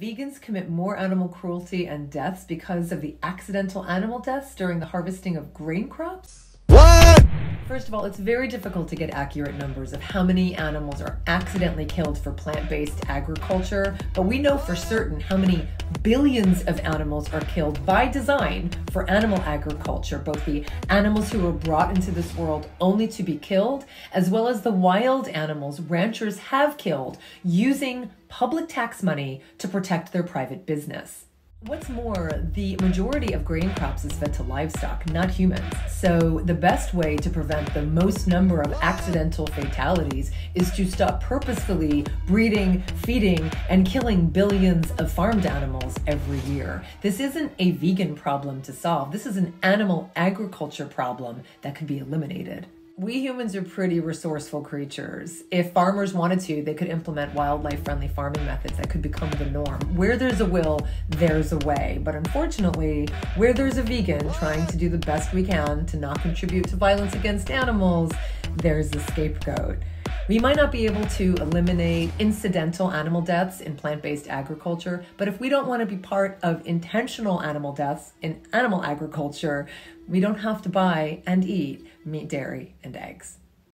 Vegans commit more animal cruelty and deaths because of the accidental animal deaths during the harvesting of grain crops? What? First of all, it's very difficult to get accurate numbers of how many animals are accidentally killed for plant-based agriculture, but we know for certain how many billions of animals are killed by design for animal agriculture, both the animals who were brought into this world only to be killed, as well as the wild animals ranchers have killed using public tax money to protect their private business. What's more, the majority of grain crops is fed to livestock, not humans. So the best way to prevent the most number of accidental fatalities is to stop purposefully breeding, feeding, and killing billions of farmed animals every year. This isn't a vegan problem to solve. This is an animal agriculture problem that can be eliminated. We humans are pretty resourceful creatures. If farmers wanted to, they could implement wildlife-friendly farming methods that could become the norm. Where there's a will, there's a way. But unfortunately, where there's a vegan trying to do the best we can to not contribute to violence against animals, there's the scapegoat. We might not be able to eliminate incidental animal deaths in plant-based agriculture, but if we don't want to be part of intentional animal deaths in animal agriculture, we don't have to buy and eat meat, dairy, and eggs.